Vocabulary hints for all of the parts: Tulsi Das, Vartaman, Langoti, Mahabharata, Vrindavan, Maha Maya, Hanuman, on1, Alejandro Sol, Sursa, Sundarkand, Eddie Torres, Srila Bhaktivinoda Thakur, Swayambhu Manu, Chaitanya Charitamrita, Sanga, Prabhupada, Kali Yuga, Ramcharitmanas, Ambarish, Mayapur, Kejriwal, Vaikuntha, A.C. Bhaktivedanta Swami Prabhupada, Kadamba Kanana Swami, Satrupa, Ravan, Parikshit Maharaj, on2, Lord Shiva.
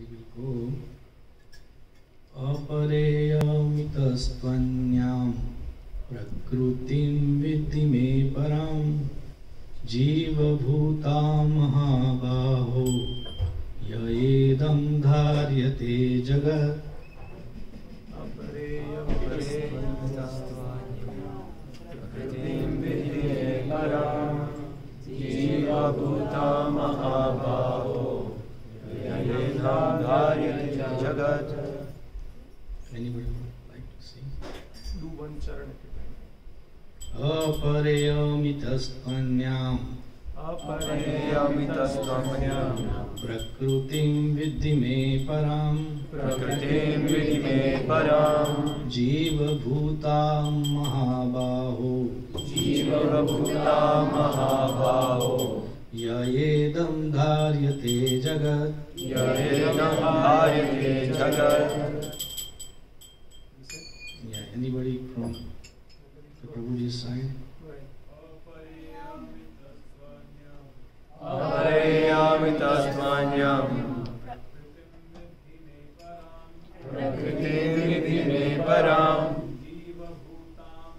we will go. Apareyamitastvanyam prakrutim vidime param jiva bhuta mahabaho yaedam dharyate jagat. Apareyamitastvanyam prakrutim vidime param jiva bhuta mahabaho. Anybody would like to sing? Do one charan at a time. Apareyamitastvanyam prakrutim vidime param jiva bhutam mahabaho yaedam dharyate jagat. Yeah, anybody from the Prabhuji's side? Apareyamitastvanyam prakritim vidhime param jiva bhutam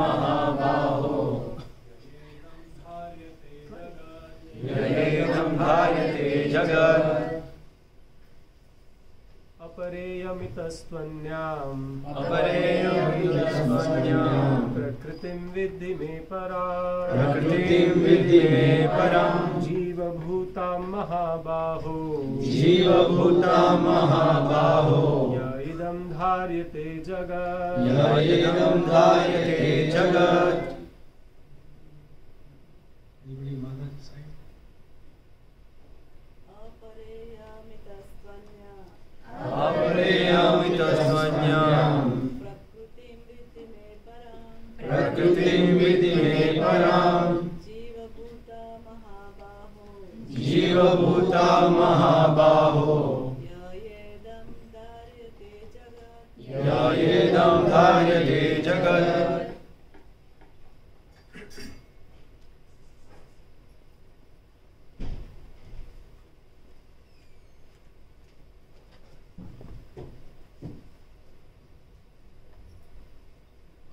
mahabaho yaedam dharyate jagat. Apareyamitastvanyam prakritim vidhime param jiva bhutam mahabaho yaedam dharyate jagat. Apareyamitastvanyam prakritim vidhime param jiva bhuta mahabaho yaedam dharyate jagat.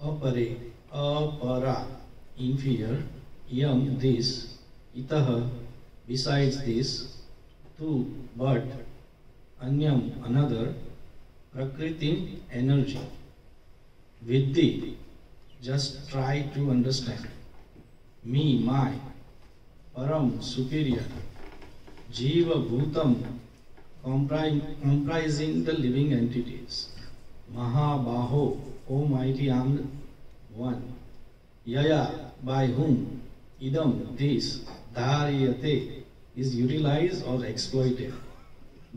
Apare, apara, inferior, yam, this, itaha, besides this, tu, but, anyam, another, prakritim, energy, vidhi, just try to understand, me, my, param, superior, jiva, bhutam, comprising the living entities, mahabaho, almighty armed one, yaya, by whom, idam, this, dharyate, is utilized or exploited,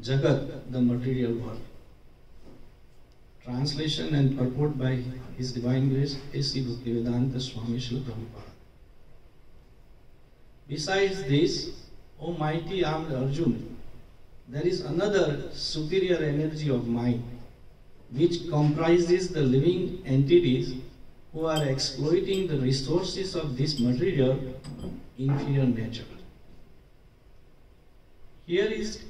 jagat, the material world. Translation and purport by His Divine Grace A.C. Bhaktivedanta Swami Prabhupada. Besides this, O mighty armed Arjuna, there is another superior energy of mind which comprises the living entities who are exploiting the resources of this material inferior nature. Here it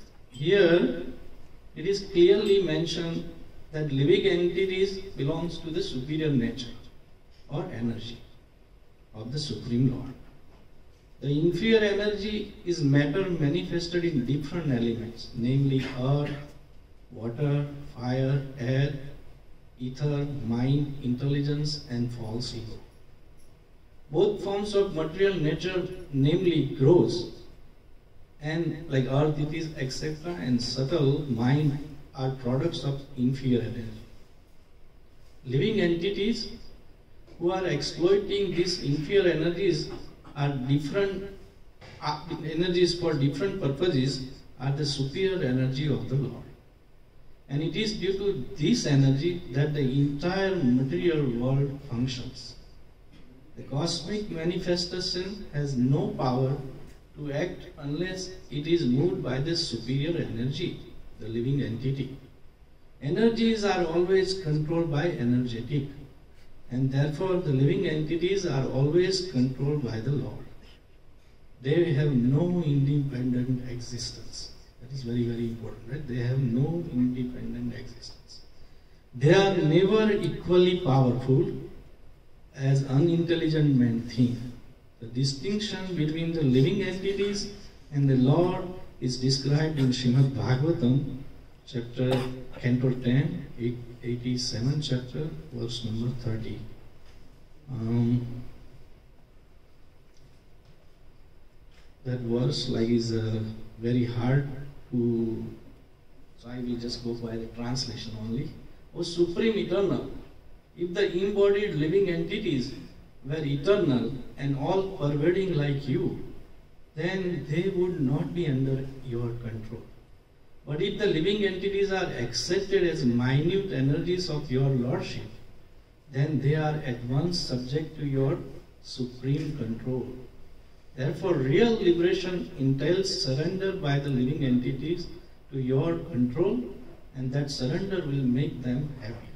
is clearly mentioned that living entities belongs to the superior nature or energy of the Supreme Lord. The inferior energy is matter manifested in different elements, namely earth, water, fire, air, ether, mind, intelligence, and false ego. Both forms of material nature, namely gross and like earth, it is, etc., and subtle mind, are products of inferior energy. Living entities who are exploiting these inferior energies are different energies for different purposes are the superior energy of the Lord. And it is due to this energy that the entire material world functions. The cosmic manifestation has no power to act unless it is moved by the superior energy, the living entity. Energies are always controlled by energetic, and therefore the living entities are always controlled by the Lord. they have no independent existence. That is very, very important, right? They have no independent existence. They are never equally powerful as unintelligent men think. The distinction between the living entities and the Lord is described in Śrīmad-Bhāgavatam, chapter Canto 10, 87 chapter, verse number 30. That verse is very hard to, so I will just go by the translation only. O Supreme Eternal, if the embodied living entities were eternal and all pervading like you, then they would not be under your control. But if the living entities are accepted as minute energies of your lordship, then they are at once subject to your supreme control. Therefore, real liberation entails surrender by the living entities to your control, and that surrender will make them happy.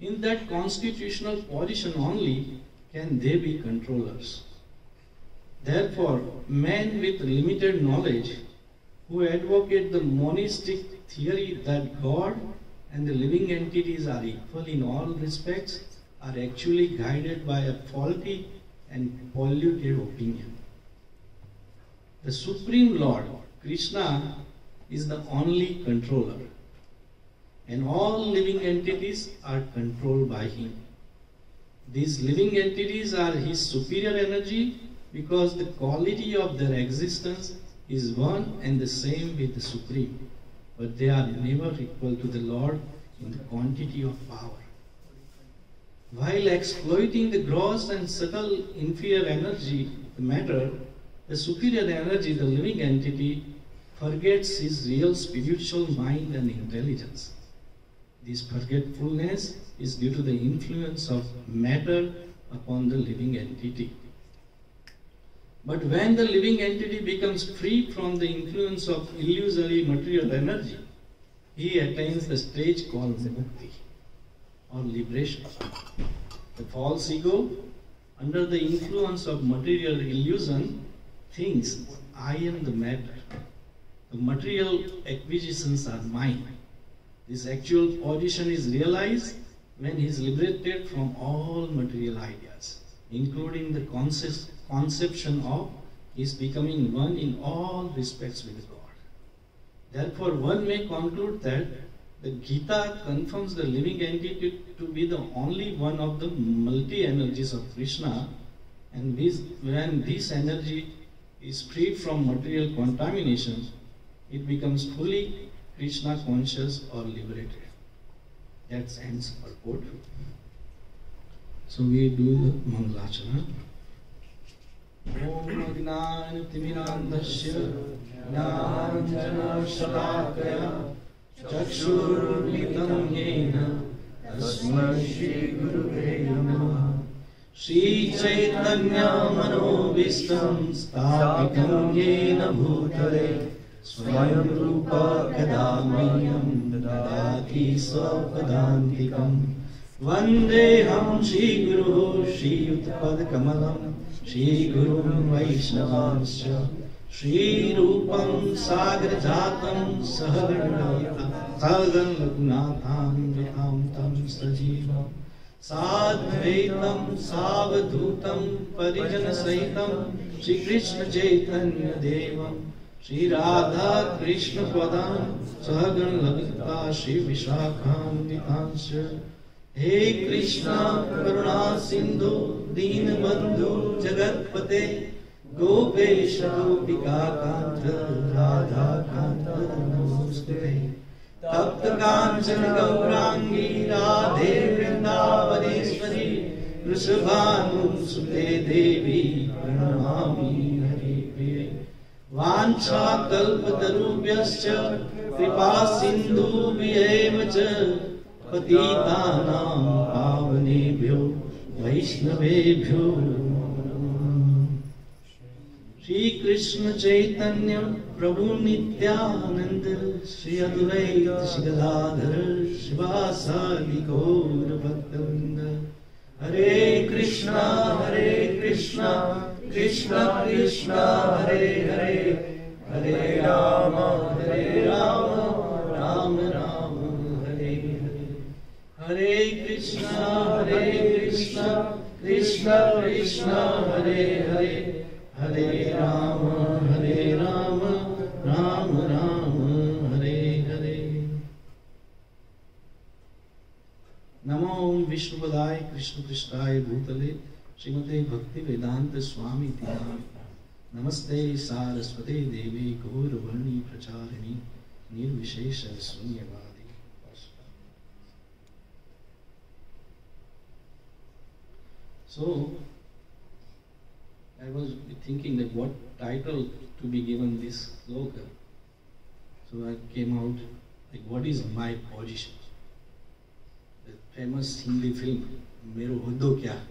In that constitutional position only can they be controllers. Therefore, men with limited knowledge who advocate the monistic theory that God and the living entities are equal in all respects are actually guided by a faulty and polluted opinion. The Supreme Lord, Krishna, is the only controller, and all living entities are controlled by him. These living entities are his superior energy because the quality of their existence is one and the same with the Supreme, but they are never equal to the Lord in the quantity of power. While exploiting the gross and subtle inferior energy, the matter, the superior energy, the living entity, forgets his real spiritual mind and intelligence. This forgetfulness is due to the influence of matter upon the living entity. But when the living entity becomes free from the influence of illusory material energy, he attains the stage called mukti, or liberation. The false ego, under the influence of material illusion, thinks, I am the matter. The material acquisitions are mine. This actual position is realized when he is liberated from all material ideas, including the conception of his becoming one in all respects with God. Therefore, one may conclude that the Gita confirms the living entity to be the only one of the multi-energies of Krishna, and when this energy is free from material contamination, it becomes fully Krishna conscious or liberated. That ends our quote. So we do the Mangalachana. Om Gnana Timirandhasya Jnananjana Shalakaya Chakshurmitam Yena Tasmai Shri Gurave Namaha. Shri Chaitanya Manobhishtam Sthapitam Yena Bhutale Swayambhu Kadamam Dadati Svapadantikam Vandeham Shri Guru Shri Utpad Kamalam Shri Guru Vaishnavansya Shri Rupam Sagar Jatam Sahagana Sagan Lagunatham Yatam Tam Sajivam Sadhvetam Savadhutam Parijana Saitam Shri Krishna Chaitanya Devam Shri Radha Krishna Padam Sagan Lagata Shri Vishakam Nitansya Hey Krishna Karuna Sindhu Deen Bandhu Jagatpate Gopesha Gopikakanta Radha Kanta Namaste Tapta Kanchana Gaurangi Radhe Vrindavaneshwari Vrishabhanu Sute Devi Pranamami Hari Priye Vancha Kalpatarubhyascha Kripa Sindhu Vyayvacha Patitanam Pavanebhyo Vaishnavebhyo. Shri Krishna Chaitanya Prabhu Nityananda Shri Advaita Shri Gadadhar Shivasadi Gaur Bhaktavinda Hare Krishna Krishna Krishna Hare Hare, Hare Rama Hare Rama, Rama Rama Hare Hare. Hare Krishna Hare Krishna, Krishna Krishna Hare Hare, Hare Rama Hare Rama, Rama Rama Hare Hare. Namo Vishnupadai Krishna Krishnaya Bhutale Srimate Bhaktivedanta Swami Prabhupada. Namaste Saraswate Devi Gaur Varni Pracharini Nirvishesha Sunyavadi. So, I was thinking that what title to be given this sloka. So I came out like, what is my position? The famous Hindi film, Mero Huddo Kya Hai?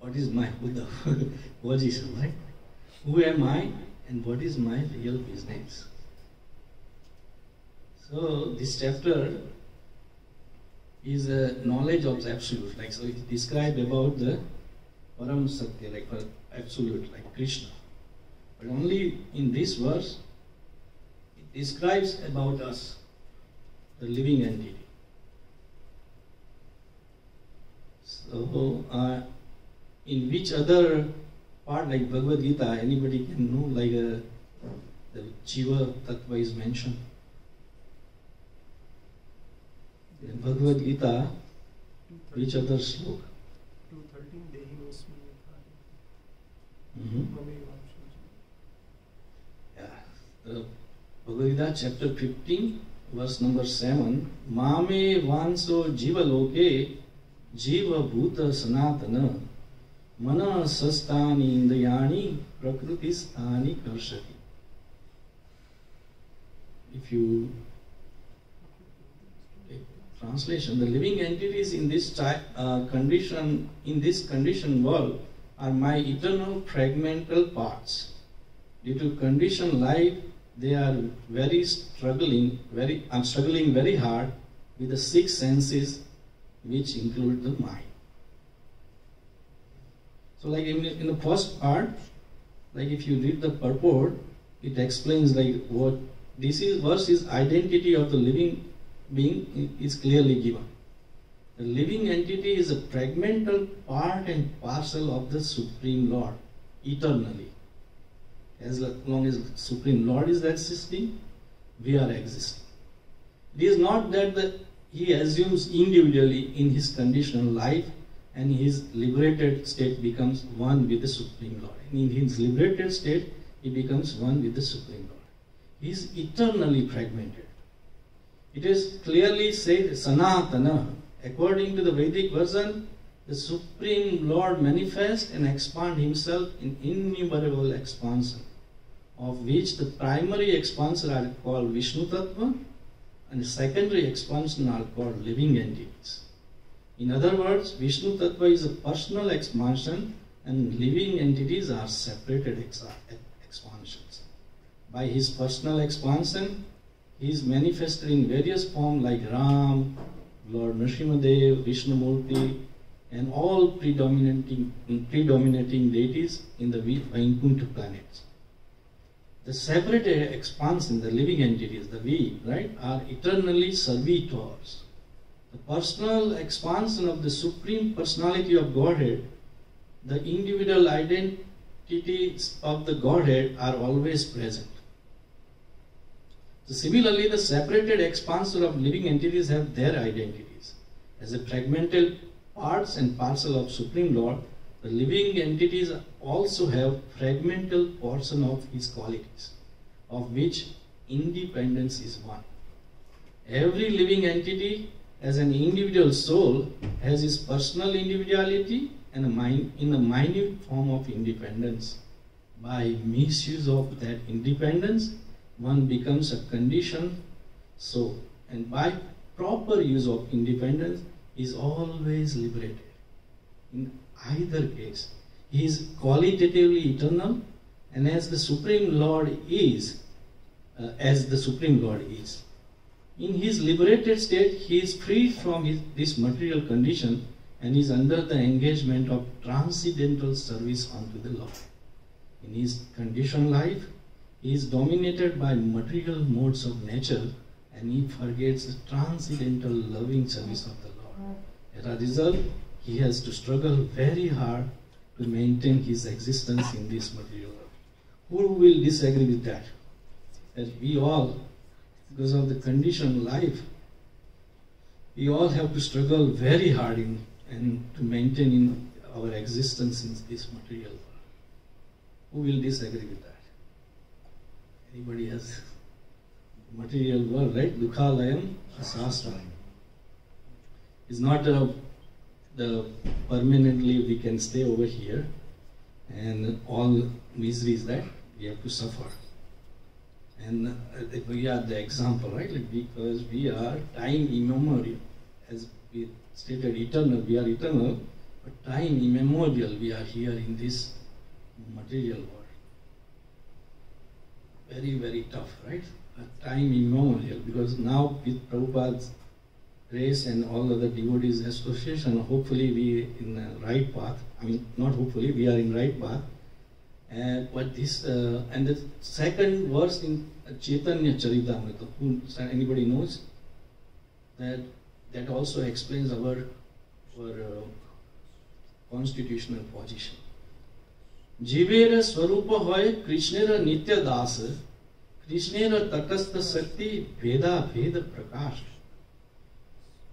What is my Buddha position, right? Who am I and what is my real business? So this chapter is a knowledge of the absolute, like so it describes about the Param Satya, like absolute, like Krishna. But only in this verse, it describes about us, the living entity. So in which other part, like Bhagavad Gita, anybody can know, like the Jiva Tattva is mentioned. In Bhagavad Gita, which other sloka? 213, Dehi Osmi Yatha. Yeah. The Bhagavad Gita, chapter 15, verse number 7. Mame Vanso Jiva Loke Jiva Bhuta Sanatana Mana Sastani Indriyani Prakriti Stani Karshati. If you take translation, the living entities in this condition, in this conditioned world, are my eternal fragmental parts. Due to conditioned life, they are struggling very hard with the six senses, which include the mind. So like in the first part, like if you read the purport, it explains like what this is verse is identity of the living being is clearly given. The living entity is a fragmental part and parcel of the Supreme Lord eternally. As long as the Supreme Lord is existing, we are existing. It is not that he assumes individually in his conditional life, and his liberated state becomes one with the Supreme Lord. And in his liberated state, he becomes one with the Supreme Lord. He is eternally fragmented. It is clearly said, Sanatana. According to the Vedic version, the Supreme Lord manifests and expands himself in innumerable expansion, of which the primary expansion are called Vishnu Tattva, and the secondary expansion are called living entities. In other words, Vishnu Tattva is a personal expansion and living entities are separated expansions. By his personal expansion, he is manifested in various forms like Ram, Lord Nrsimhadev, Vishnumurti, and all predominating deities in the Vaikuntha planets. The separated expansion, the living entities, the we, right, are eternally servitors. The personal expansion of the Supreme Personality of Godhead, the individual identities of the Godhead are always present. So similarly, the separated expansion of living entities have their identities. As a fragmented parts and parcel of Supreme Lord, the living entities also have fragmental portion of His qualities, of which independence is one. Every living entity as an individual soul has his personal individuality and a mind in a minute form of independence. By misuse of that independence, one becomes a conditioned soul, and by proper use of independence, is always liberated. In either case, he is qualitatively eternal, and as the Supreme Lord is, in his liberated state, he is free from this material condition and is under the engagement of transcendental service unto the Lord. In his conditioned life, he is dominated by material modes of nature, and he forgets the transcendental loving service of the Lord. As a result, he has to struggle very hard to maintain his existence in this material world. Who will disagree with that? That we all, because of the conditioned life, we all have to struggle very hard in and to maintain in our existence in this material world. Who will disagree with that? Anybody else? Material world, right? Dukkhalayam, asasrayam. It's not the permanently we can stay over here and all miseries that we have to suffer. And we are the example, right? Like, because we are time immemorial. As we stated, eternal, we are eternal, but time immemorial, we are here in this material world. Very, very tough, right? But time immemorial, because now with Prabhupada's grace and all other devotees' association, hopefully we are in the right path. I mean, not hopefully, we are in the right path. But this, and the second verse in Chaitanya Charitamrita, who anybody knows, that also explains our constitutional position. Jivera Swarupa hoy Krishnera Nitya Dasa, Krishnera Tatastha Sakti Veda Bhed Prakash.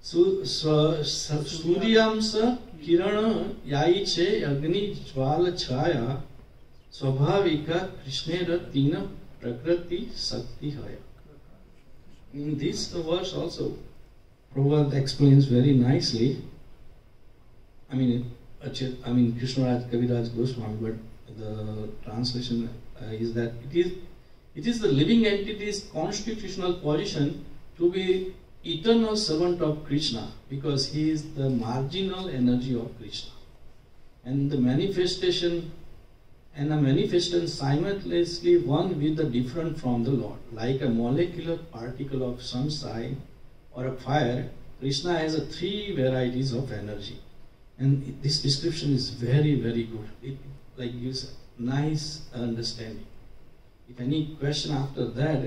Suryamsa Kirana Yaiche Agni Jvala Chaya Swabhavika Krishnera Tina Prakriti Sakti Haya. In this verse also, Prabhupada explains very nicely. I mean, Krishna Kaviraj Goswami, but the translation is that it is the living entity's constitutional position to be eternal servant of Krishna, because he is the marginal energy of Krishna, and the manifestation and a manifestation simultaneously one with the different from the Lord, like a molecular particle of sunshine or a fire. Krishna has three varieties of energy. And this description is very, very good. It gives nice understanding. If any question after that,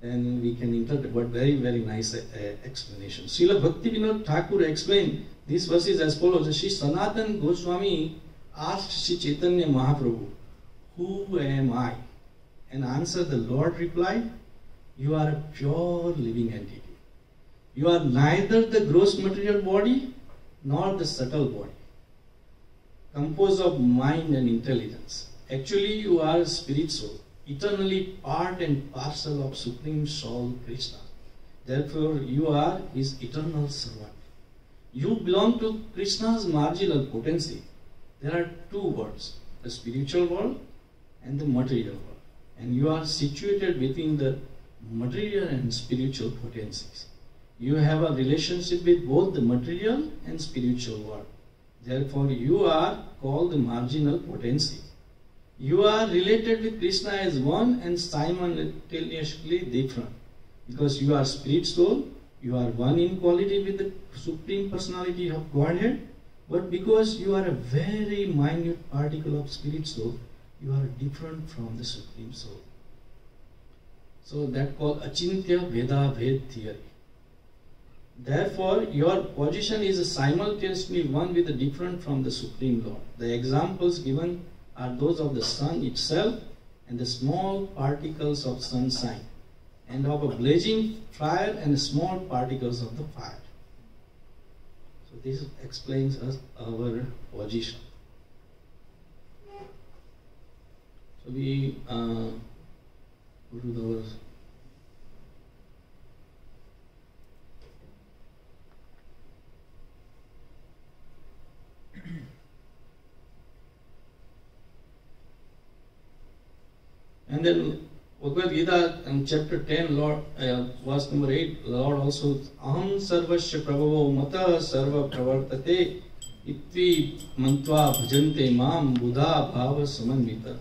then we can interpret. But very, very nice explanation. Srila Bhaktivinoda Thakur explained these verses as follows. Shri Sanatan Goswami asked Shri Chaitanya Mahaprabhu, "Who am I?" And answered, the Lord replied, "You are a pure living entity. You are neither the gross material body nor the subtle body, composed of mind and intelligence. Actually, you are spiritual, eternally part and parcel of Supreme Soul Krishna. Therefore, you are his eternal servant. You belong to Krishna's marginal potency." There are two worlds, the spiritual world and the material world. And you are situated within the material and spiritual potencies. You have a relationship with both the material and spiritual world. Therefore, you are called the marginal potency. You are related with Krishna as one and simultaneously different. Because you are spiritual, you are one in quality with the Supreme Personality of Godhead. But because you are a very minute particle of spiritual, you are different from the Supreme Soul. So that called Achintya Veda Bhed theory. Therefore, your position is simultaneously one with the different from the Supreme Lord. The examples given are those of the sun itself and the small particles of sunshine, and of a blazing fire and small particles of the fire. So this explains us our position. So we go to those. And then Bhagavad Gita chapter 10, Lord, verse number 8, Lord also, Aham sarvasya prabhavo mata sarva pravartate itvi mantva bhajante mam buddha bhava samanvita.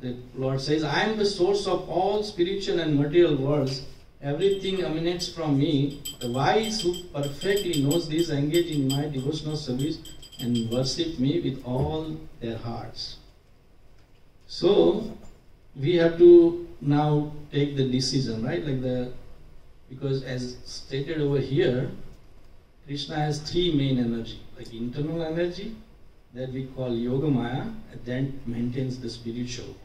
The Lord says, I am the source of all spiritual and material worlds, everything emanates from me. The wise who perfectly knows this engage in my devotional service and worship me with all their hearts. So we have to now take the decision, right? Like the, because as stated over here, Krishna has three main energy, like internal energy that we call Yoga Maya, and then maintains the spiritual world.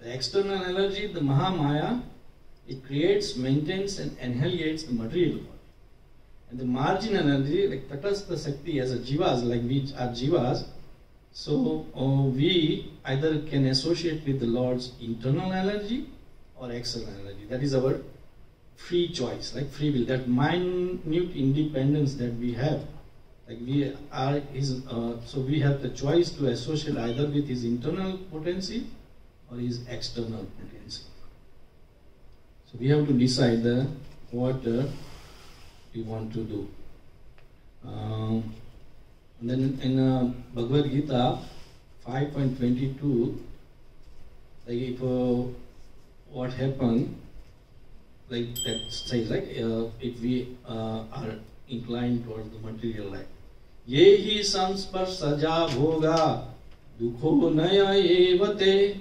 The external energy, the Maha Maya, it creates, maintains, and annihilates the material world. And the marginal energy, like Tatastha Sakti, as a jivas, like we are jivas, so we either can associate with the Lord's internal energy or external energy. That is our free choice, like free will, that minute independence that we have. Like we are his, so we have the choice to associate either with his internal potency or his external potency. So we have to decide what we want to do. And then in Bhagavad Gita 5.22, like if what happened, like that says, like if we are inclined towards the material life, yehi samsparsaja bhoga dukho naya evate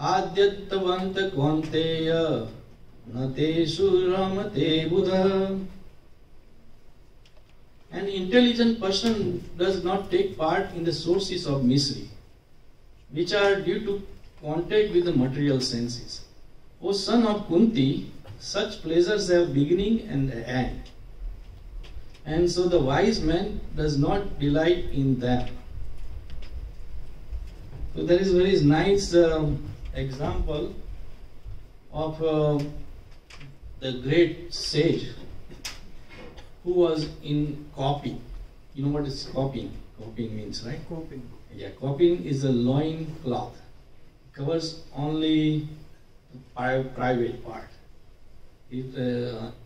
adyattavanta kvanteya nate suramate buddha. An intelligent person does not take part in the sources of misery, which are due to contact with the material senses. O son of Kunti, such pleasures have beginning and an end, and so the wise man does not delight in them. So there is a very nice example of the great sage who was in copying. You know what is copying? Copying means, right? Copying. Yeah, copying is a loin cloth. It covers only the private part. It,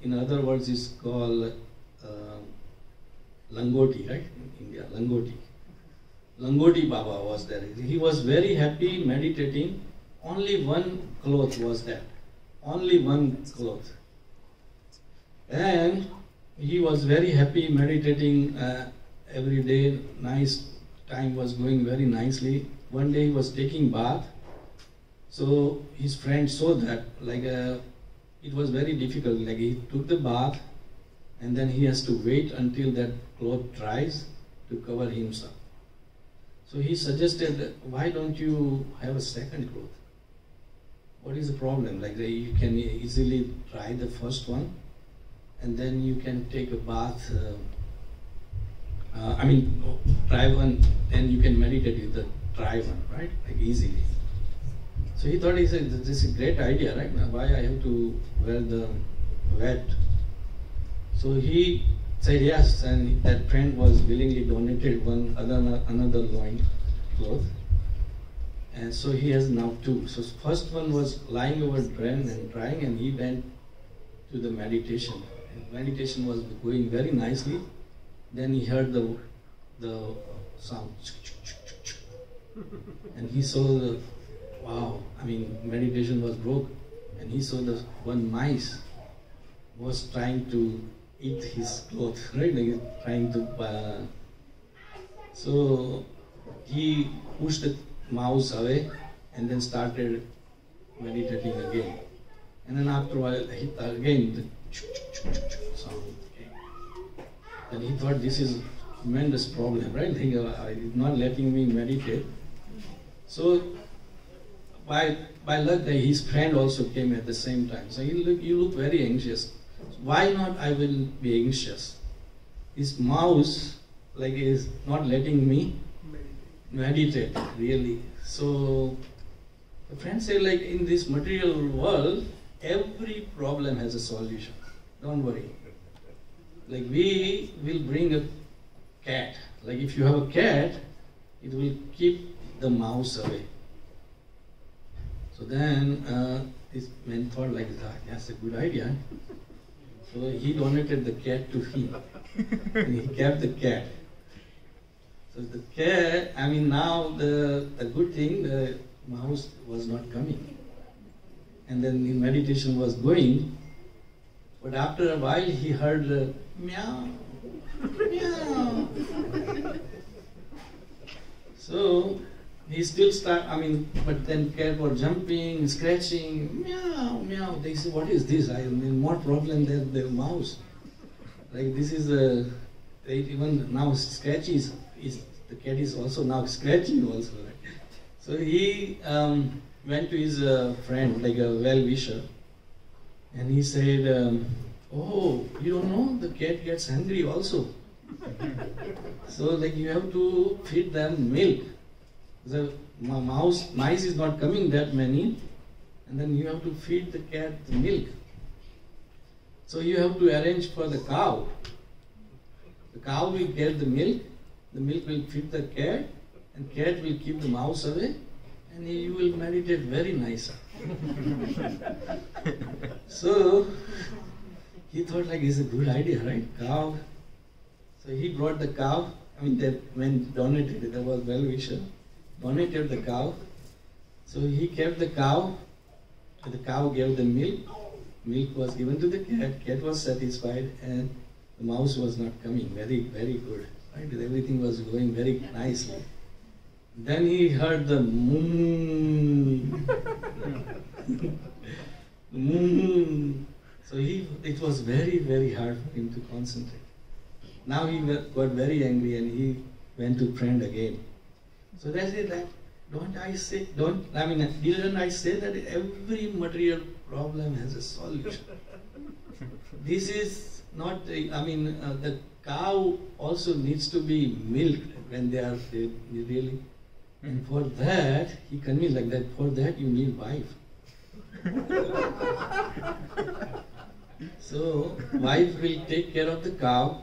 in other words, is called Langoti, right? In India, Langoti. Langoti Baba was there. He was very happy meditating. Only one cloth was there. Only one cloth. And he was very happy meditating every day. Nice time was going very nicely. One day he was taking bath. So his friend saw that, like it was very difficult. Like he took the bath and then he has to wait until that cloth dries to cover himself. So he suggested, why don't you have a second cloth? What is the problem? Like you can easily dry the first one, and then you can take a bath, dry one, then you can meditate with the dry one, right? Like easily. So he thought, he said, this is a great idea, right? Now why I have to wear the wet? So he said yes, and that friend was willingly donated another loin cloth. And so he has now two. So first one was lying over drain and drying, and he went to the meditation. Meditation was going very nicely. Then he heard the sound, and he saw the, wow, meditation was broke, and he saw the one mice was trying to eat his cloth, right? Like trying to, so he pushed the mouse away and then started meditating again. And then after a while, again the sound came. Then he thought, this is a tremendous problem, right? It's not letting me meditate. So by luck, his friend also came at the same time. So you look very anxious. Why not I will be anxious? This mouse is not letting me meditate, really. So the friend said, in this material world, every problem has a solution. Don't worry. We will bring a cat. If you have a cat, it will keep the mouse away. So then this man thought, that's a good idea. So he donated the cat to him, and he kept the cat. So the cat, now the good thing, the mouse was not coming. And then the meditation was going, But after a while he heard the meow, meow. So he still but then care for jumping, scratching, meow, meow. They say, what is this? I mean, more problem than the mouse. Like this is a, even now scratches, the cat is also now scratching also. Right? So he went to his friend, like a well-wisher, and he said, oh, you don't know, the cat gets hungry also. So like you have to feed them milk. The mice is not coming that many, and then you have to feed the cat the milk. So you have to arrange for the cow. The cow will get the milk will feed the cat, and cat will keep the mouse away, and you will meditate very nice. So he thought like it's a good idea, right? Cow. So he brought the cow, there was well-wisher, donated the cow. So he kept the cow, and the cow gave the milk. Milk was given to the cat, cat was satisfied, and the mouse was not coming. Very, very good. Right? Everything was going very nicely. Then he heard the moon. Moon. So it was very, very hard for him to concentrate. Now he got very angry and he went to friend again. So that's it. Like, didn't I say that every material problem has a solution? This is not. The cow also needs to be milked when they are really. And for that, he convinced like that. For that, you need wife. So wife will take care of the cow,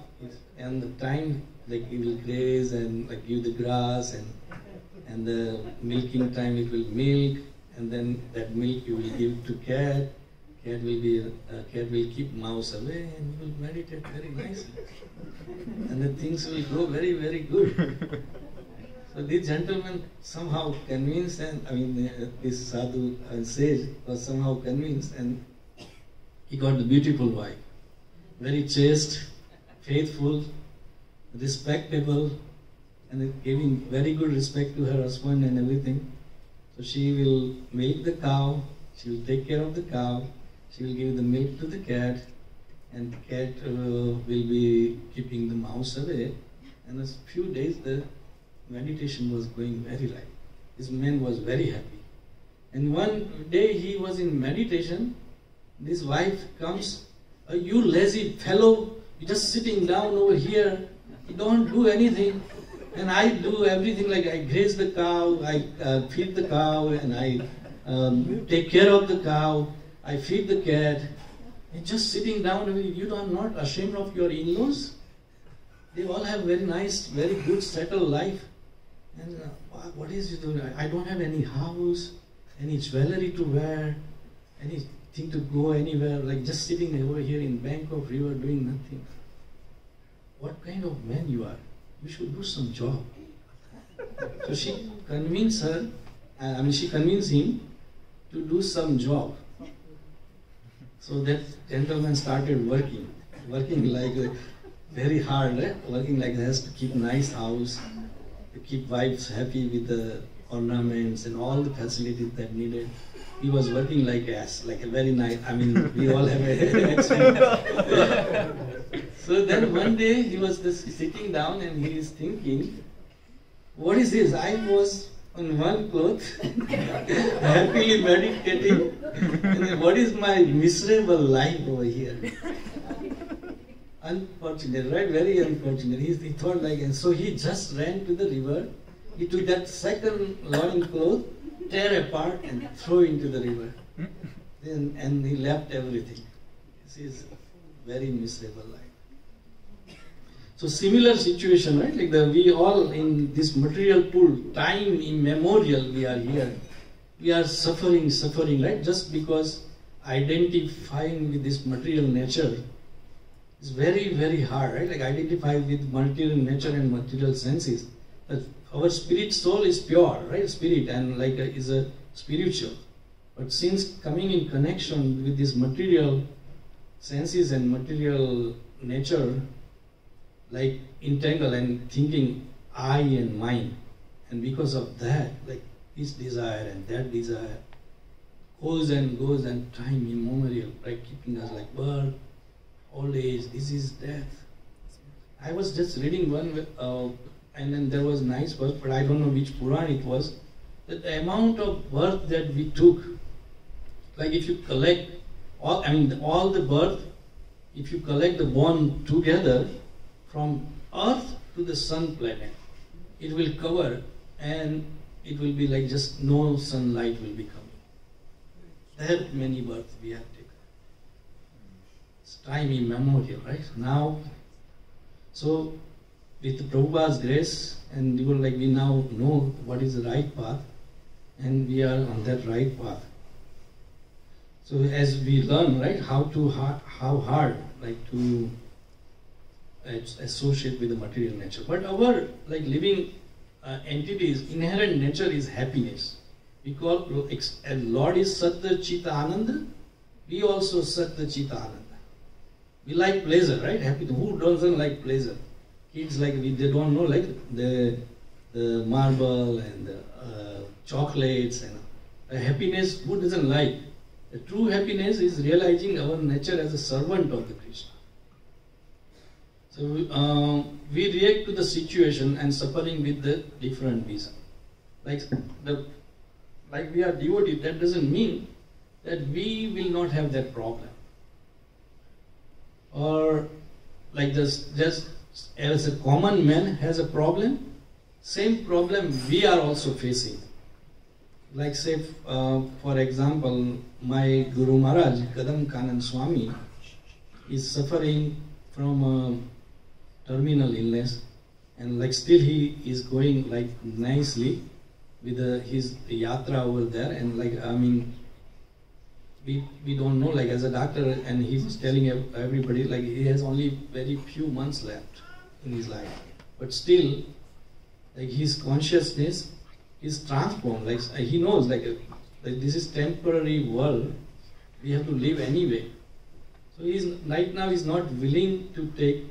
and the time like it will graze and like give the grass and the milking time it will milk, and then that milk you will give to cat. Cat will keep mouse away, and you will meditate very nicely, and the things will grow very, very good. So this gentleman somehow convinced, and this sadhu and sage was somehow convinced, and he got the beautiful wife, very chaste, faithful, respectable, and giving very good respect to her husband and everything. So she will milk the cow, she will take care of the cow, she will give the milk to the cat, and the cat will be keeping the mouse away. And a few days the meditation was going very light. This man was very happy. And one day he was in meditation, this wife comes, oh, you lazy fellow, you're just sitting down over here, you don't do anything. And I do everything, like I graze the cow, I feed the cow, and I take care of the cow, I feed the cat. And just sitting down, you are not ashamed of your in-laws? They all have very nice, very good, settled life. And what is it? I don't have any house, any jewelry to wear, anything to go anywhere, like just sitting over here in bank of river doing nothing. What kind of man you are? You should do some job. So she convinced her, she convinced him to do some job. So that gentleman started working like very hard, eh? Working like this to keep nice house, to keep wives happy with the ornaments and all the facilities that needed. He was working like ass, like a very nice, we all have an accent. So then one day he was just sitting down and he is thinking, what is this? I was on one cloth, happily meditating, and then what is my miserable life over here? Unfortunate, right? Very unfortunate. He thought like, and so he just ran to the river, he took that second long cloth, tear apart and throw into the river. And he left everything. This is very miserable life. So similar situation, right? Like we all in this material pool, time immemorial we are here. We are suffering, right? Just because identifying with this material nature is very, very hard, right? Like identify with material nature and material senses. But our spirit soul is pure, right? Spirit and like is a spiritual. But since coming in connection with this material, senses and material nature like entangle and thinking I and mine, and because of that, like this desire and that desire goes and time immemorial, right, keeping us like birth, old age, disease, death. I was just reading one and then there was nice verse, but I don't know which Puran it was, that the amount of birth that we took, like if you collect all, I mean all the birth, if you collect the born together from earth to the sun planet, it will cover and it will be like just no sunlight will be coming. That many births we have taken. It's time immemorial, right? Now, so with Prabhupada's grace and even like we now know what is the right path and we are on that right path. So as we learn, right, how hard like to associate with the material nature. But our like living entity's inherent nature is happiness. We call Lord is Satya Chitta Ananda. We also Satya Chitta Ananda. We like pleasure, right? Happy. Who doesn't like pleasure? Kids like they don't know like the marble and the chocolates and happiness. Who doesn't like? The true happiness is realizing our nature as a servant of the Krishna. So we react to the situation and suffering with the different reason. Like we are devotee, that doesn't mean that we will not have that problem. Or like this, just as a common man has a problem, same problem we are also facing. Like say, for example, my Guru Maharaj, Kadamba Kanana Swami, is suffering from a terminal illness, and like still he is going like nicely with his yatra over there, and like I mean we don't know like as a doctor, and he was telling everybody like he has only very few months left in his life, but still like his consciousness is transformed, like he knows like this is temporary world, we have to live anyway. So he's right now he's not willing to take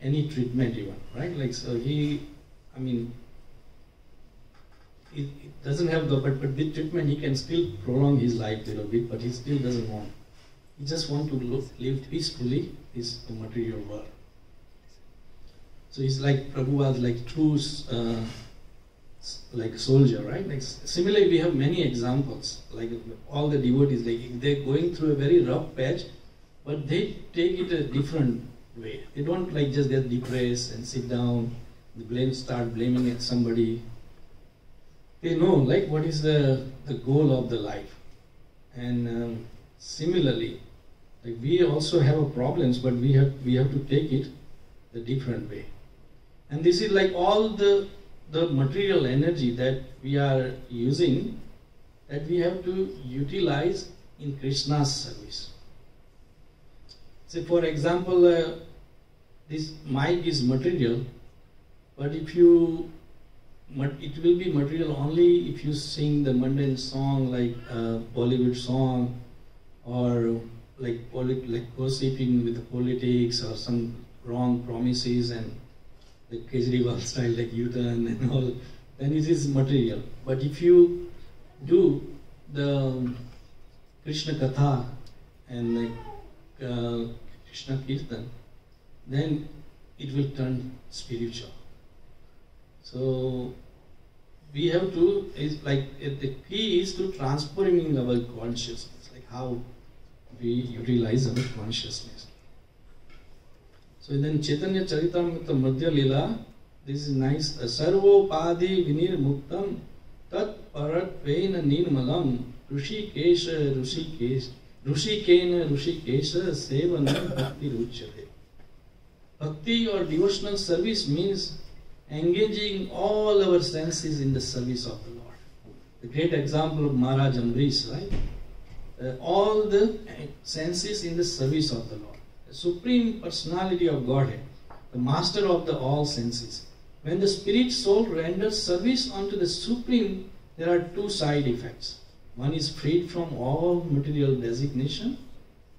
any treatment even, right? Like so he, I mean it doesn't have the, but with treatment he can still prolong his life a little bit, but he still doesn't want. He just wants to live peacefully his material world. So he's like Prabhupada, like true like soldier, right? Like similarly, we have many examples. Like all the devotees, like they're going through a very rough patch, but they take it a different way. They don't like just get depressed and sit down, start blaming at somebody. They know like what is the goal of the life, and similarly, like we also have our problems, but we have to take it a different way, and this is like all the material energy that we are using, that we have to utilize in Krishna's service. Say for example, this mic is material, but it will be material only if you sing the mundane song like Bollywood song, or like gossiping with the politics or some wrong promises and the Kejriwal style like U-turn and all. Then it is material. But if you do the Krishna Katha and like Krishna Kirtan, then it will turn spiritual. So we have to, the key is to transforming our consciousness, like how we utilize our consciousness. So then Chaitanya Charitamrita Madhya Lila, this is nice. Sarvopadi vinirmuktam tat paratvena nirmalam rushikena rushikesha sevanam bhakti ruchyate. Bhakti or devotional service means engaging all our senses in the service of the Lord. The great example of Maharaj Ambarish, right? All the senses in the service of the Lord. The Supreme Personality of Godhead, the Master of the all senses. When the spirit soul renders service unto the Supreme, there are two side effects. One is freed from all material designation,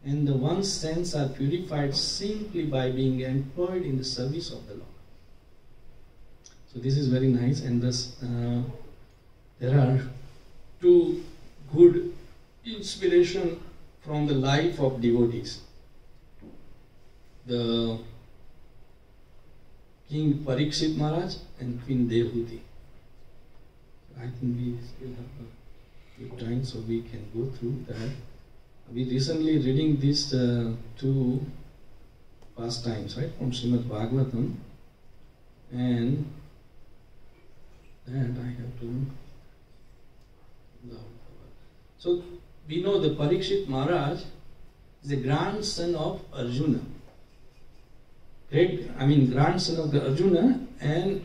and the one's senses are purified simply by being employed in the service of the Lord. So this is very nice, and thus there are two good inspiration from the life of devotees. The King Parikshit Maharaj and Queen Devahuti. I think we still have a good time, so we can go through that. We recently reading these two pastimes, right, from Śrīmad-Bhāgavatam, and that I have to. So we know the Parikshit Maharaj is the grandson of Arjuna. Grandson of Arjuna, and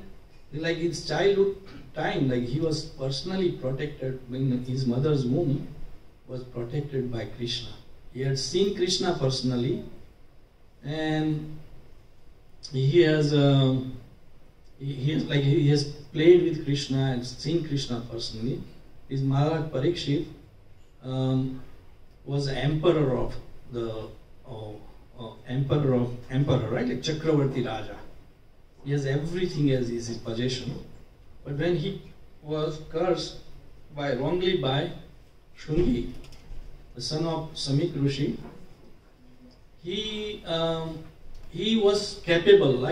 like his childhood time, like he was personally protected when his mother's womb was protected by Krishna. He had seen Krishna personally, and he has played with Krishna and seen Krishna personally. His Maharaj Parikshit was emperor of the. Emperor, right? Like Chakravarti Raja. He has everything as is his possession. But when he was cursed wrongly by Shungi, the son of Samik Rishi, he was capable,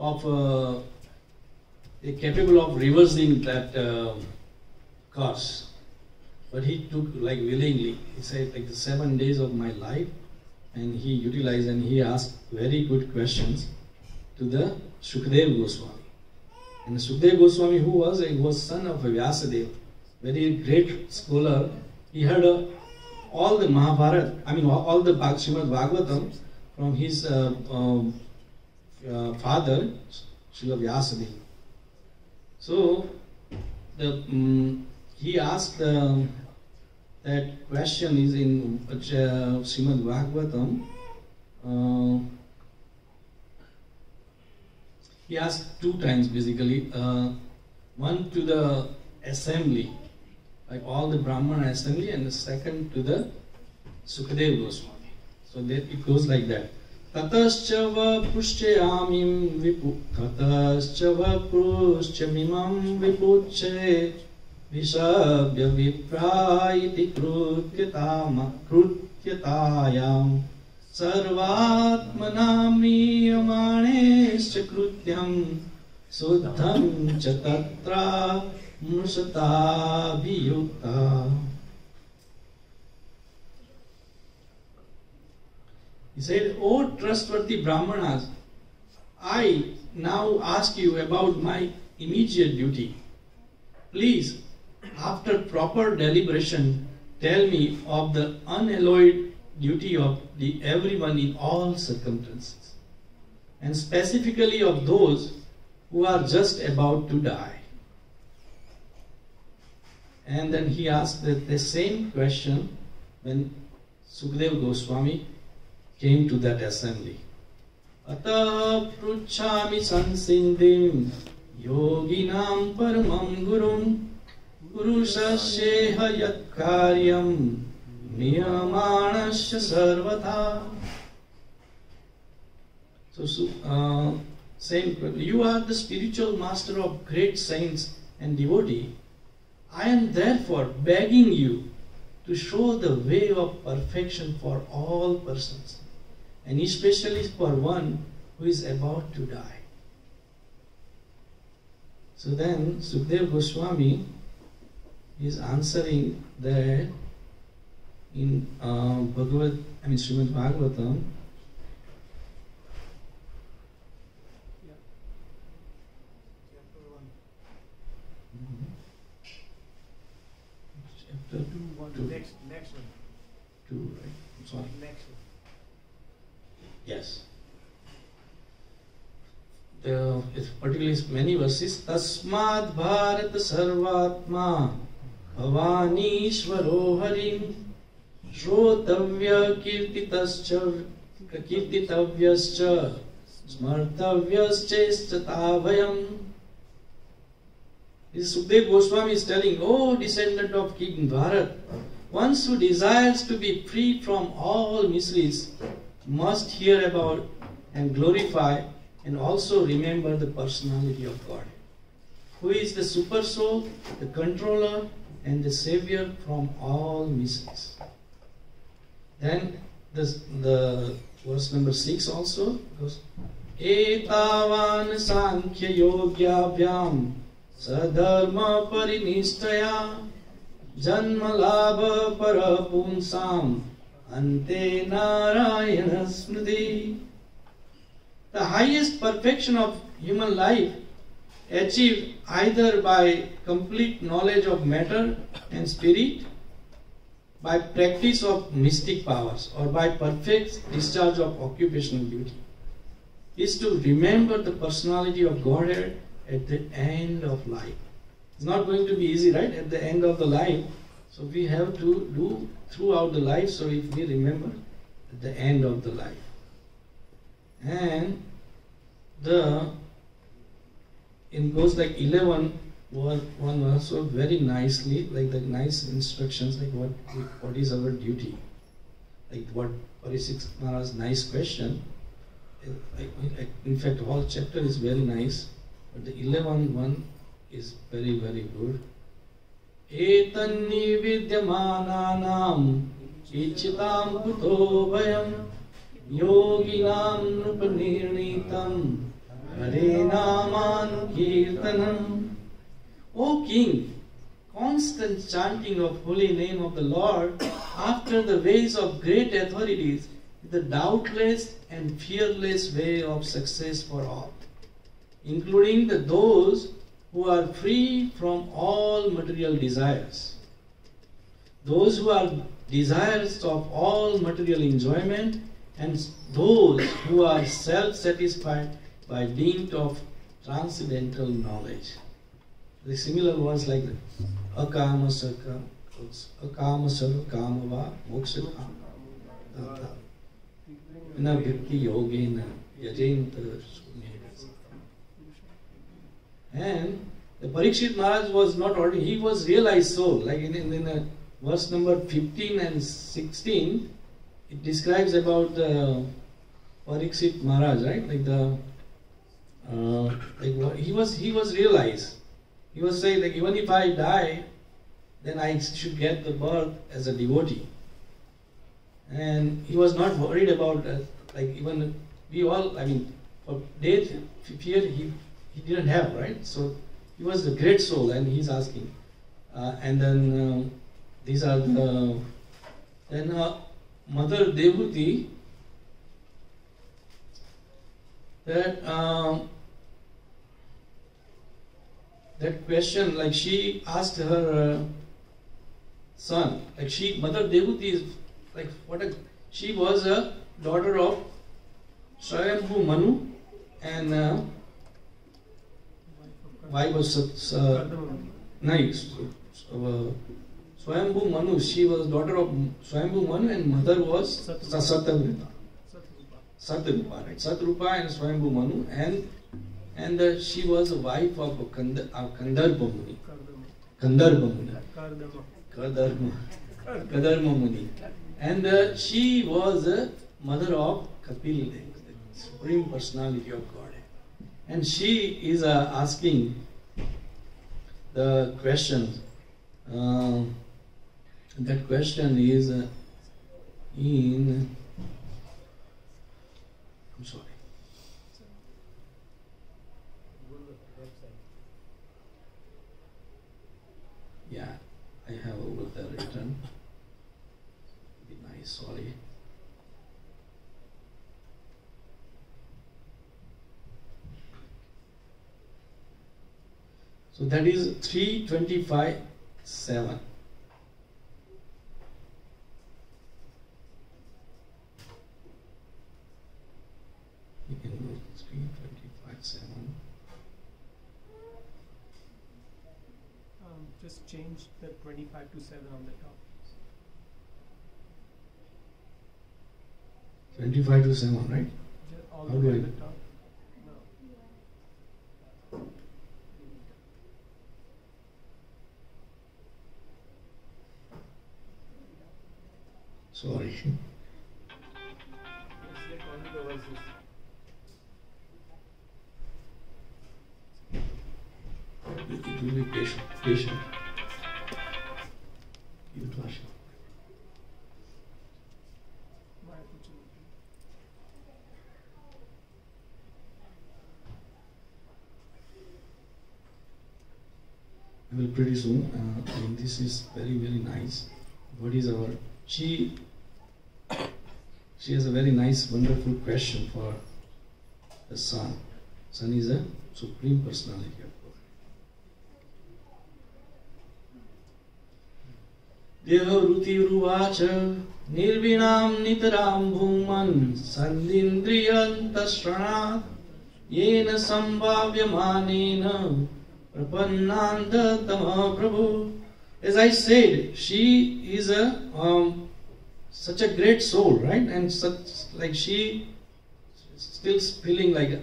of reversing that curse. But he took willingly. He said the 7 days of my life. And he utilized, and he asked very good questions to the Sukadeva Goswami. And Sukadeva Goswami, who was son of Vyasadeva, very great scholar. He had all the Mahabharata, all the Śrīmad-Bhāgavatam from his father, Srila Vyasadeva. So he asked. That question is in Śrīmad-Bhāgavatam. He asked 2 times basically. One to the assembly, all the Brahmana assembly, and the second to the Sukadeva Goswami. So that it goes like that. Tatascha pushyamim vipu, tatascha pushyamimam vipuche. Vishabhya viprayiti krutyatayam sarvatmanamiyamanescha krutyam suddham chatatra mnusatabhiyukta. He said, O trustworthy Brahmanas, I now ask you about my immediate duty. Please, after proper deliberation, tell me of the unalloyed duty of everyone in all circumstances, and specifically of those who are just about to die. And then he asked the same question when Sukadeva Goswami came to that assembly. Ata pruchami sansindim yoginam paramam gurum Purushasheha yat karyam niyamanasya sarvatha. So, same question. You are the spiritual master of great saints and devotee. I am therefore begging you to show the way of perfection for all persons, and especially for one who is about to die. So then, Sukadeva Goswami is answering that in Śrīmad-Bhāgavatam. Yes. It's particularly many verses. Tasmad bharata sarvatma Bhavani Svaro Harim Shrotavya Kirtitavyascha Smartavyascha Tavayam. This Sukadeva Goswami is telling, O descendant of King Bharat, Once who desires to be free from all misleads must hear about and glorify and also remember the personality of God, who is the super soul, the controller, and the savior from all misleads. Then the verse number 6 also goes, Etavan sankhya yogyabhyam sadharma parinishtaya janmalabha parapunsam ante narayana smriti. The highest perfection of human life achieved either by complete knowledge of matter and spirit, by practice of mystic powers, or by perfect discharge of occupational duty, is to remember the personality of Godhead at the end of life. It's not going to be easy, right? At the end of the life. So we have to do throughout the life, so if we remember at the end of the life. And in goes like 11, one also very nicely, like the nice instructions, like what is our duty, like what Parikshit Maharaj's nice question. In fact, whole chapter is very nice, but the 11th one is very, very good. Etanni vidyamananam ichitam puto bhayam yoginam nupanirnitam harenaman kirtanam. O King, constant chanting of holy name of the Lord after the ways of great authorities is the doubtless and fearless way of success for all, including those who are free from all material desires. Those who are desirous of all material enjoyment and those who are self-satisfied by dint of transcendental knowledge. The similar words like that. Akama sarva akama sarva kama va moksha kama na bhakti yogena yajenta sumedasa. And the Parikshit Maharaj was not already, he was realized soul. Like in verse number 15 and 16, it describes about the Parikshit Maharaj, right? Like the he was realized. He was saying that even if I die, then I should get the birth as a devotee. And he was not worried about like even we all, I mean, for death fear he didn't have, right? So he was a great soul, and he's asking. And then these are the then Mother Devahuti that. That question, like she asked her son, like she, Mother Devahuti is like she was a daughter of Swayambhu Manu and wife of Swayambhu Manu. She was daughter of Swayambhu Manu and mother was Satrupa. Satrupa, right? Satrupa and Swayambhu Manu and she was a wife of Kardama Muni. And she was a mother of Kapil, the Supreme Personality of God. And she is asking the question. That question is in... I'm sorry. Yeah, I have over there written. Be nice, sorry. So that is 325.7. You can go 325.7. Just change the 25 to 7 on the top. 25 to 7, right? All the way on the top. No. Sorry. You will be patient. Patient. You trust. Well, pretty soon, and this is very, very nice. What is our... She has a very nice, wonderful question for the Sun. Sun is a Supreme Personality of Godhead. Devahuti Ruvacha Nirvinam Nitaram Bhuman Sandindriyantasranat Yena Sambhavyamanena Prapananda Tama Prabhu. As I said, she is a such a great soul, right? And such like she still feeling like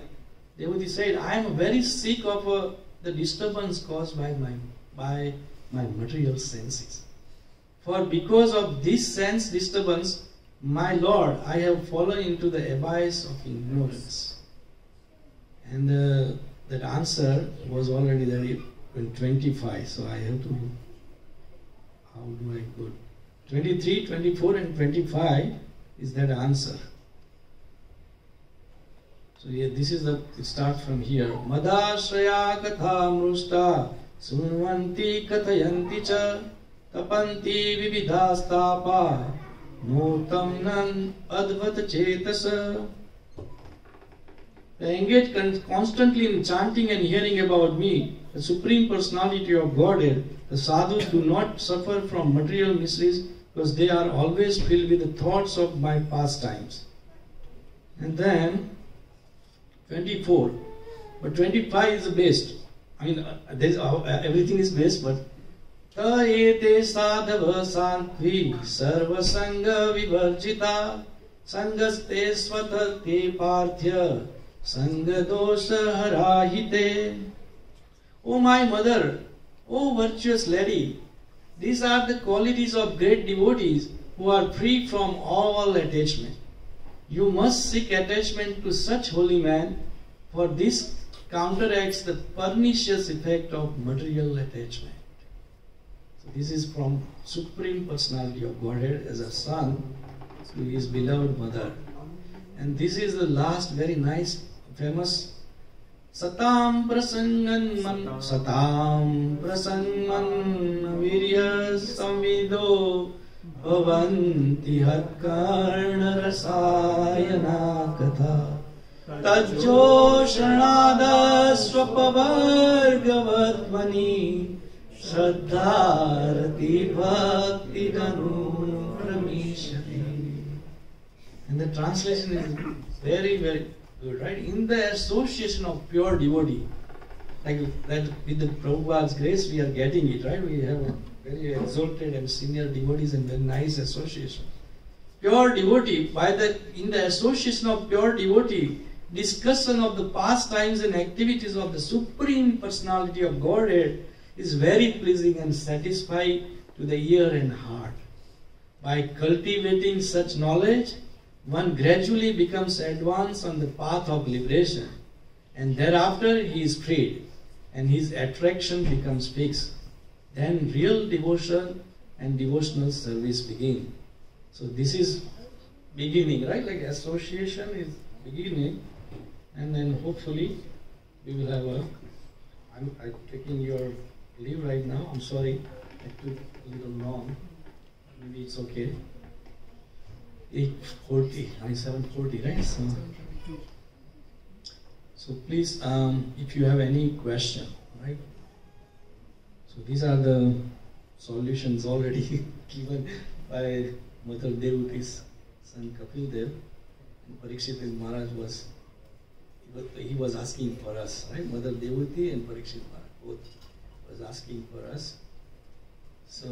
Devahuti said, I am very sick of the disturbance caused by my material senses. For because of this sense disturbance, my Lord, I have fallen into the abyss of ignorance. And that answer was already there in 25, so I have to, how do I go? 23, 24 and 25 is that answer. So yeah, this is the, it starts from here. Madashraya katha mrushta sunvanti kathayanti cha tapanti vividhastapa notam nan advat chetasa. They engage constantly in chanting and hearing about me, the Supreme Personality of Godhead. The sadhus do not suffer from material miseries because they are always filled with the thoughts of my pastimes. And then 24, but 25 is the best. I mean, everything is best, but ta ete sadhava santvi sarva sangha vivarjita sangaste svatate parthya sangadosha harahite. O my mother, O virtuous lady, these are the qualities of great devotees who are free from all attachment. You must seek attachment to such holy man, for this counteracts the pernicious effect of material attachment. So this is from Supreme Personality of Godhead as a son to his beloved mother. And this is the last very nice, famous Satam prasangan virya samido bhavanti hatkarna rasayana katha tajjoshanada swapavargavatmani shraddharati bhakti danu pramishati. And the translation is very, very good, right? In the association of pure devotee, like that with the Prabhupada's grace we are getting it, right? We have a very exalted and senior devotees and very nice association. Pure devotee, in the association of pure devotee, discussion of the pastimes and activities of the Supreme Personality of Godhead is very pleasing and satisfying to the ear and heart. By cultivating such knowledge, one gradually becomes advanced on the path of liberation, and thereafter he is freed and his attraction becomes fixed. Then real devotion and devotional service begin. So this is beginning, right? Like association is beginning, and then hopefully we will have a... I'm taking your leave right now. I'm sorry, I took a little long. Maybe it's okay. 8:40, 7:40, right? So please, if you have any question, right? So these are the solutions already given by Mother Devuti's son Kapil Dev, and Parikshit Maharaj was, he was asking for us, right? Mother Devahuti and Parikshit Maharaj both was asking for us. So,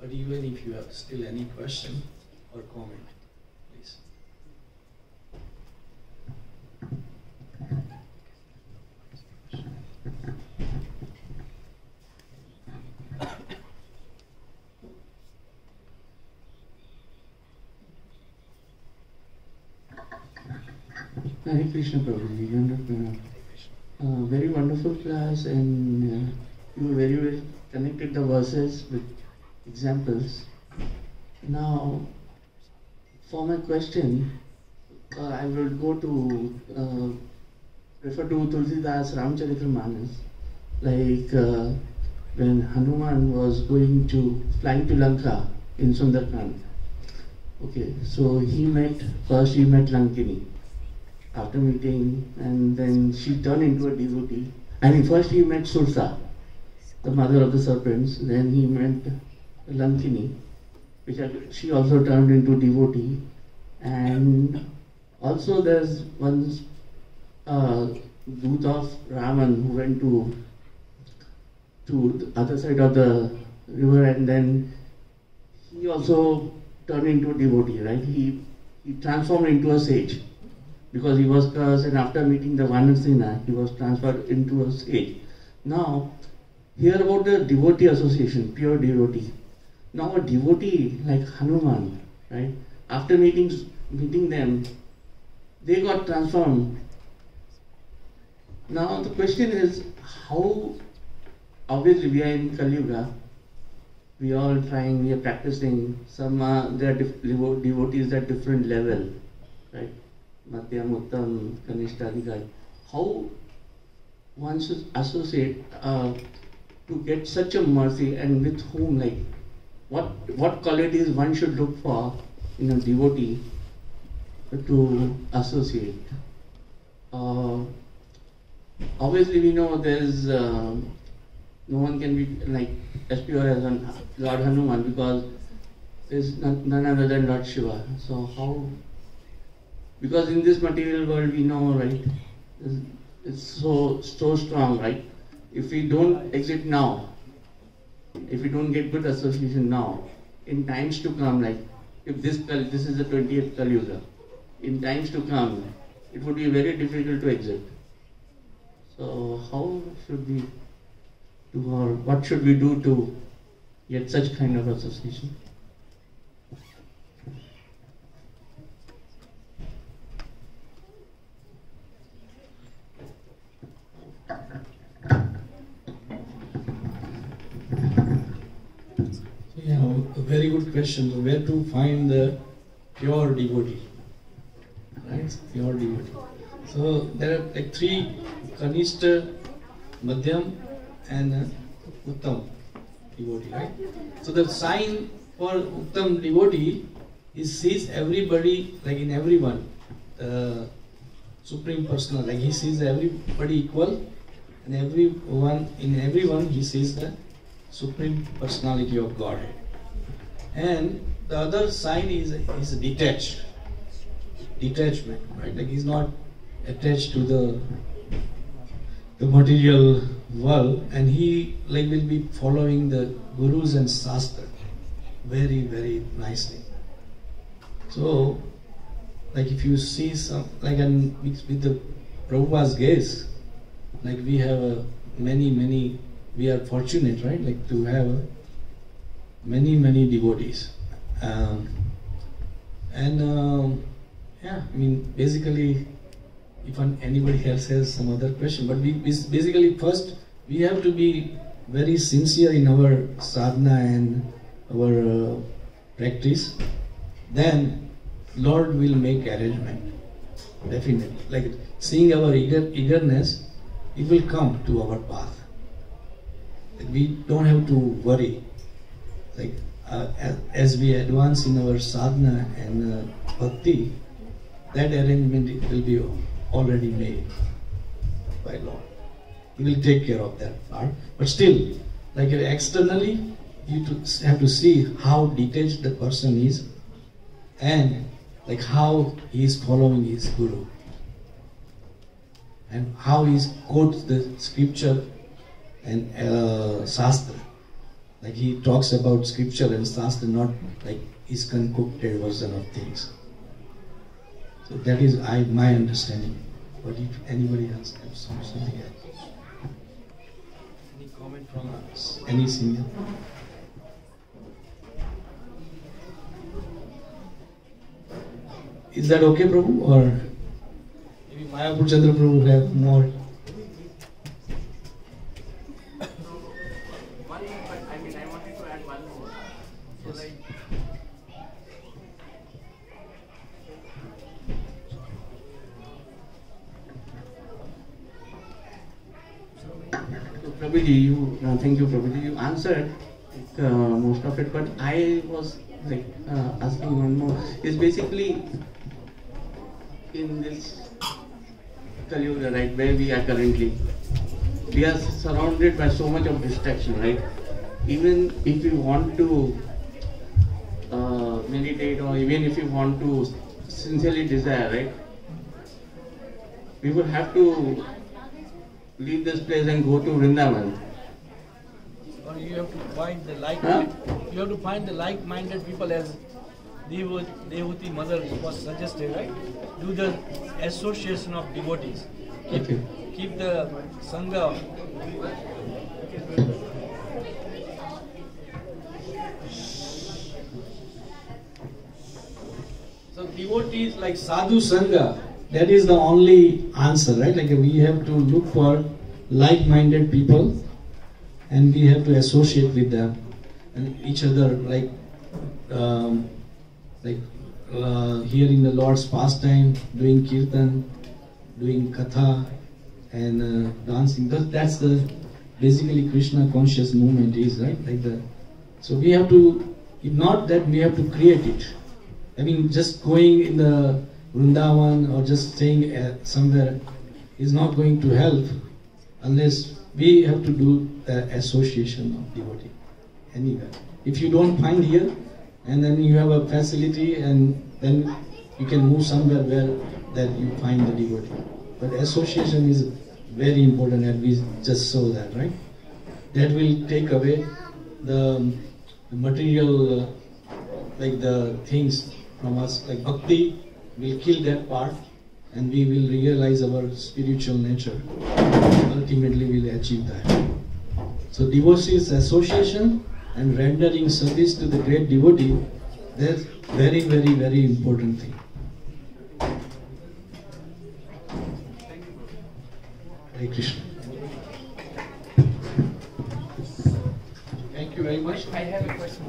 but even if you have still any question or comment, please. Hare Krishna Prabhuji, very wonderful class, and you very well connected the verses with examples. Now, for my question, I will go to refer to Tulsi Das Ramcharitmanas, like when Hanuman was going to flying to Lanka in Sundarkand. Okay, so first he met Lankini. After meeting, and then she turned into a devotee. I mean, first he met Sursa, the mother of the serpents. Then he met Lankini, she also turned into devotee. And also there's one dude of Ravan who went to the other side of the river, and then he also turned into a devotee, right? He transformed into a sage, because he was cursed, and after meeting the Vanasena, he was transferred into a sage. Now, hear about the devotee association, pure devotee. Now a devotee like Hanuman, right? After meeting them, they got transformed. Now the question is, how, obviously we are in Kali Yuga, we are all trying, we are practicing, some there are devotees at different level, right? Madhyam, Uttam, Kanishta. How one should associate to get such a mercy, and with whom, like what qualities one should look for in a devotee to associate? Obviously we know there's no one can be like as pure as Lord Hanuman, because there's none other than Lord Shiva. So how? Because in this material world we know, right, it's so strong, right? If we don't exit now, if we don't get good association now, in times to come, like if this is the 20th Kali Yuga, in times to come, it would be very difficult to exit. So how should we do, or what should we do to get such kind of association? Very good question. So where to find the pure devotee, right? Pure devotee. So there are like three: Kanishta, Madhyam, and Uttam devotee, right? So the sign for Uttam devotee is sees everybody, like in everyone, the Supreme Personal. Like he sees everybody equal, and in everyone he sees the Supreme Personality of God. And the other sign is detached, detachment, right? Like he's not attached to the material world, and he like will be following the gurus and shastra very, very nicely. So, like if you see some, like, and with the Prabhupada's gaze, like we have many, we are fortunate, right? Like to have many devotees, yeah, I mean basically, if anybody else has some other question, but we basically first we have to be very sincere in our sadhana and our practice, then Lord will make arrangement, definitely. Like seeing our eagerness, it will come to our path. Like, we don't have to worry. Like as we advance in our sadhana and bhakti, that arrangement will be already made by Lord. He will take care of that part. But still, like externally, you have to see how detached the person is, and like how he is following his guru, and how he quotes the scripture and shastra. Like he talks about scripture and shastra, not like his concocted version of things. So that is my understanding. But if anybody else has something else, any comment from us? Any senior? Is that okay, Prabhu? Or maybe Mayapur Chandra Prabhu have more. Prabhuji, you thank you, Prabhuji. You answered most of it, but I was like asking one more. Is basically in this Kali Yuga, right, where we are currently, we are surrounded by so much of distraction, right? Even if we want to meditate, or even if you want to sincerely desire, right, we would have to leave this place and go to Vrindavan. Or you have to find the like. You have to find the like-minded people, as Devahuti mother was suggested, right? Do the association of devotees. Keep the sangha. So devotees like sadhu sangha. That is the only answer, right? Like we have to look for like-minded people, and we have to associate with them and each other, like hearing the Lord's pastime, doing kirtan, doing katha, and dancing. That's the basically Krishna conscious movement is, right? Like that. So we have to, if not that, we have to create it. I mean, just going in the Vrindavan or just staying somewhere is not going to help unless we have to do the association of devotee anywhere. If you don't find here, and then you have a facility, and then you can move somewhere where that you find the devotee. But association is very important, and we just saw that, right? That will take away the material, like the things from us, like bhakti. We'll kill that part, and we will realize our spiritual nature. Ultimately, we'll achieve that. So devotees association and rendering service to the great devotee, that's very, very, very important thing. Hare Krishna. Thank you very much. I have a question.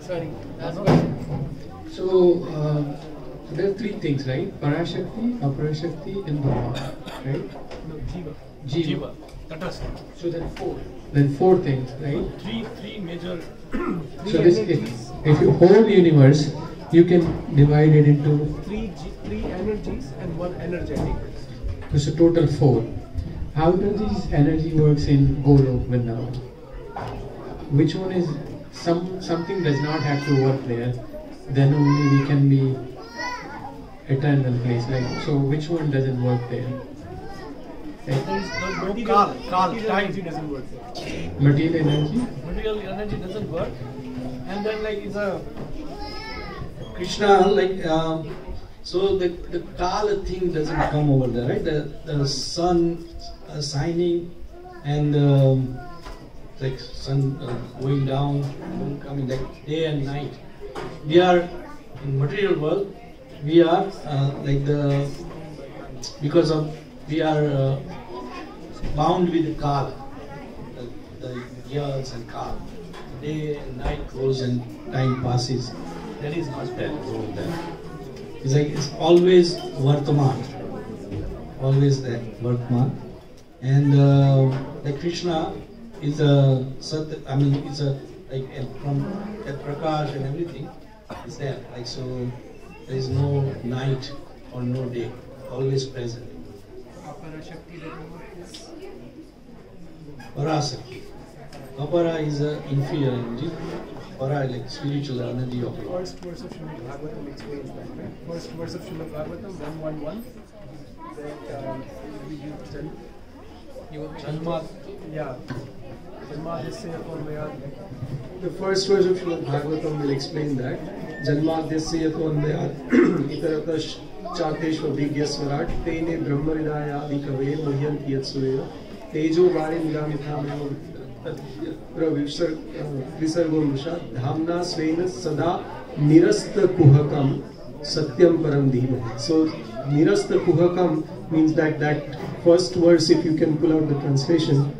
Sorry, last question. So, there are three things, right? Parashakti, Aparashakti, and Brahma, right? No, Jiva. Jiva. Tatastha. So then four. Then four things, right? Three major... So this, if you whole universe, you can divide it into... Three energies and one energetic. It's a total four. How do these energy works in Golok Vrindavan? Which one is... Something does not have to work there. Then only we can be eternal place, right? So which one doesn't work there? Right? There is no Kal, time doesn't work there. Material energy? Material energy doesn't work. And then like it's a... Krishna, like, so the Kal thing doesn't come over there, right? The sun shining and like sun going down, moon coming, like day and night. We are in material world. We are because we are bound with Kal, the years and Kal. Day and night goes and time passes. There is not that over there. It's like it's always Vartaman, always that Vartaman. And like Krishna is a Sat. I mean, it's a like from that Prakash and everything is there. Like so, there is no night or no day. Always present. Parashakti. Apara is an inferior energy. Para like spiritual energy of God. First verse of Srimad Bhagavatam explains that. Right? First verse of Srimad Bhagavatam 111. That you Janma. Yeah. The first verse of Srimad Bhagavatam will explain that. Janmadhyasya konmayad itaratash chateshva vigyasvarat tene brahmaridaya adhikave mahyanti yatsuvera tejo vare nilamitham visargo musha dhamna svena sada nirasta kuhakam satyam param dhima. So Nirastha Puhakam means that first verse, if you can pull out the translation,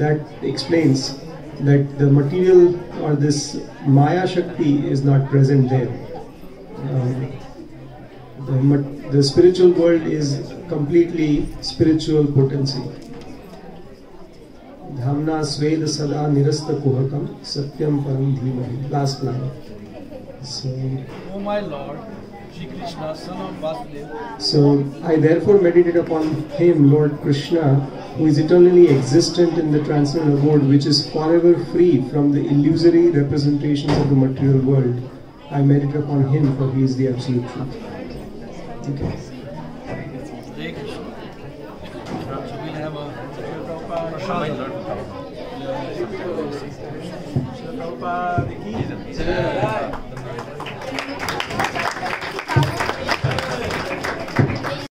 that explains that the material or this Maya Shakti is not present there. The spiritual world is completely spiritual potency. Dhamna Sveda Sada Nirastha Puhakam Satyam Param Dhimahi. Last line. So, oh my Lord, Shri Krishna, son of Vasudeva. So, I therefore meditate upon him, Lord Krishna, who is eternally existent in the transcendental abode, which is forever free from the illusory representations of the material world. I meditate upon him, for he is the absolute truth. Okay. Hare Krishna. So, we'll have a Prashad.